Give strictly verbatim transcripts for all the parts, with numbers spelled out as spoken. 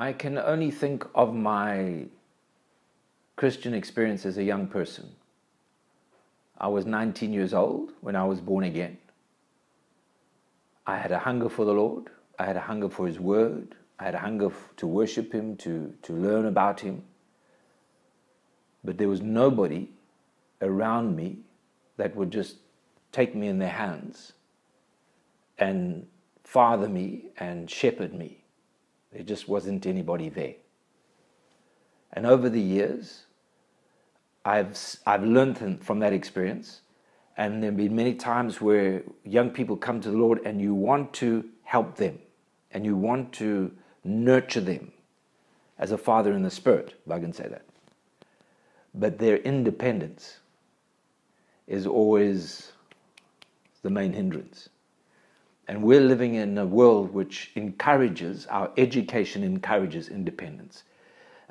I can only think of my Christian experience as a young person. I was nineteen years old when I was born again. I had a hunger for the Lord. I had a hunger for His Word. I had a hunger to worship Him, to, to learn about Him. But there was nobody around me that would just take me in their hands and father me and shepherd me. There just wasn't anybody there. And over the years, I've, I've learned from that experience. And there have been many times where young people come to the Lord and you want to help them and you want to nurture them as a father in the Spirit, if I can say that. But their independence is always the main hindrance. And we're living in a world which encourages, our education encourages independence.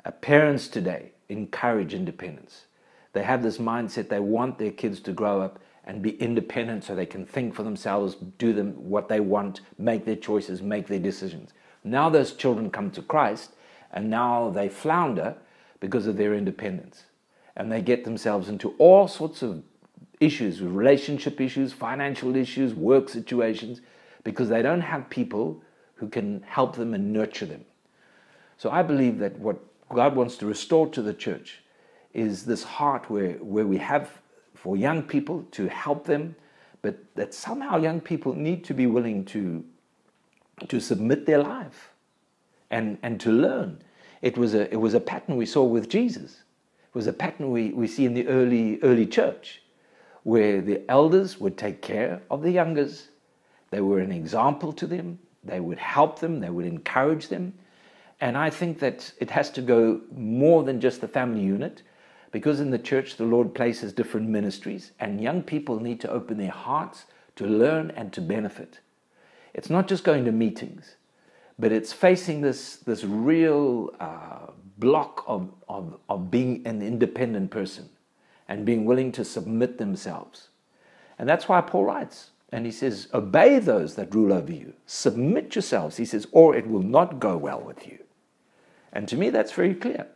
Uh, parents today encourage independence. They have this mindset, they want their kids to grow up and be independent so they can think for themselves, do them what they want, make their choices, make their decisions. Now those children come to Christ and now they flounder because of their independence. And they get themselves into all sorts of issues, relationship issues, financial issues, work situations, because they don't have people who can help them and nurture them. So I believe that what God wants to restore to the church is this heart where, where we have for young people to help them, but that somehow young people need to be willing to, to submit their life and, and to learn. It was, a, it was a pattern we saw with Jesus. It was a pattern we, we see in the early, early church, where the elders would take care of the youngers. They were an example to them. They would help them. They would encourage them. And I think that it has to go more than just the family unit, because in the church, the Lord places different ministries, and young people need to open their hearts to learn and to benefit. It's not just going to meetings, but it's facing this, this real uh, block of, of, of being an independent person and being willing to submit themselves. And that's why Paul writes, and he says, obey those that rule over you. Submit yourselves, he says, or it will not go well with you. And to me, that's very clear.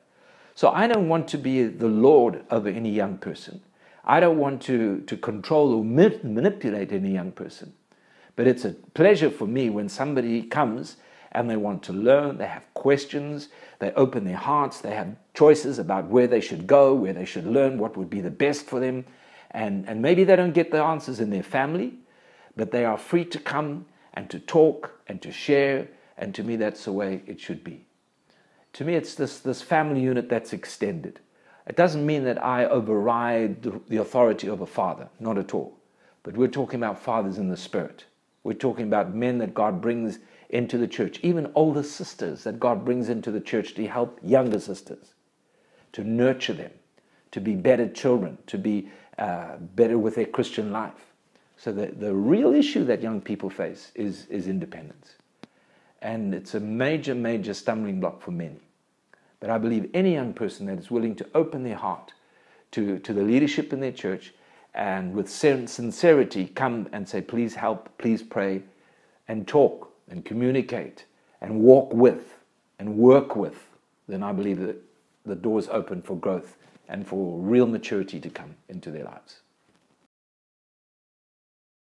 So I don't want to be the Lord over any young person. I don't want to, to control or ma- manipulate any young person. But it's a pleasure for me when somebody comes and they want to learn, they have questions, they open their hearts, they have choices about where they should go, where they should learn, what would be the best for them. And, and maybe they don't get the answers in their family, but they are free to come and to talk and to share. And to me, that's the way it should be. To me, it's this, this family unit that's extended. It doesn't mean that I override the, the authority of a father, not at all. But we're talking about fathers in the Spirit. We're talking about men that God brings into the church, even older sisters that God brings into the church to help younger sisters, to nurture them, to be better children, to be uh, better with their Christian life. So the, the real issue that young people face is, is independence. And it's a major, major stumbling block for many. But I believe any young person that is willing to open their heart to, to the leadership in their church and with sincerity come and say, please help, please pray, and talk and communicate and walk with and work with, then I believe that the doors open for growth and for real maturity to come into their lives.